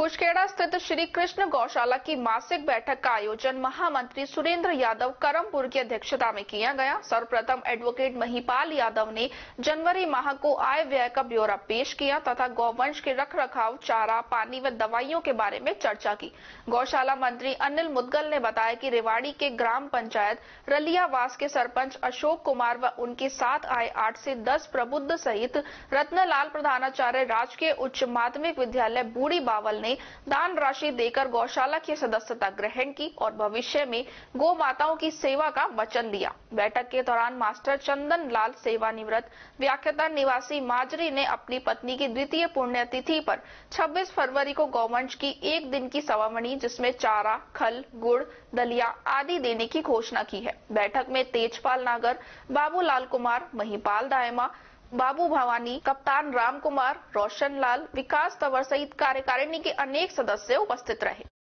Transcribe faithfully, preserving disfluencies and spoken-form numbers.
कुशखेड़ा स्थित श्री कृष्ण गौशाला की मासिक बैठक का आयोजन महामंत्री सुरेंद्र यादव करमपुर की अध्यक्षता में किया गया। सर्वप्रथम एडवोकेट महिपाल यादव ने जनवरी माह को आय व्यय का ब्यौरा पेश किया तथा गौवंश के रखरखाव, चारा, पानी व दवाइयों के बारे में चर्चा की। गौशाला मंत्री अनिल मुद्गल ने बताया कि रेवाड़ी के ग्राम पंचायत रलियावास के सरपंच अशोक कुमार व उनके साथ आए आठ से दस प्रबुद्ध सहित रत्नलाल प्रधानाचार्य राजकीय उच्च माध्यमिक विद्यालय बूढ़ी बावल दान राशि देकर गौशाला की सदस्यता ग्रहण की और भविष्य में गौ माताओं की सेवा का वचन दिया। बैठक के दौरान मास्टर चंदन लाल सेवानिवृत्त व्याख्याता निवासी माजरी ने अपनी पत्नी की द्वितीय पुण्यतिथि पर छब्बीस फरवरी को गौवंश की एक दिन की सवामणी जिसमें चारा, खल, गुड़, दलिया आदि देने की घोषणा की है। बैठक में तेजपाल नागर, बाबू कुमार, महिपाल, दायमा, बाबू, भवानी, कप्तान रामकुमार, रोशनलाल, विकास तवर सहित कार्यकारिणी के अनेक सदस्य उपस्थित रहे।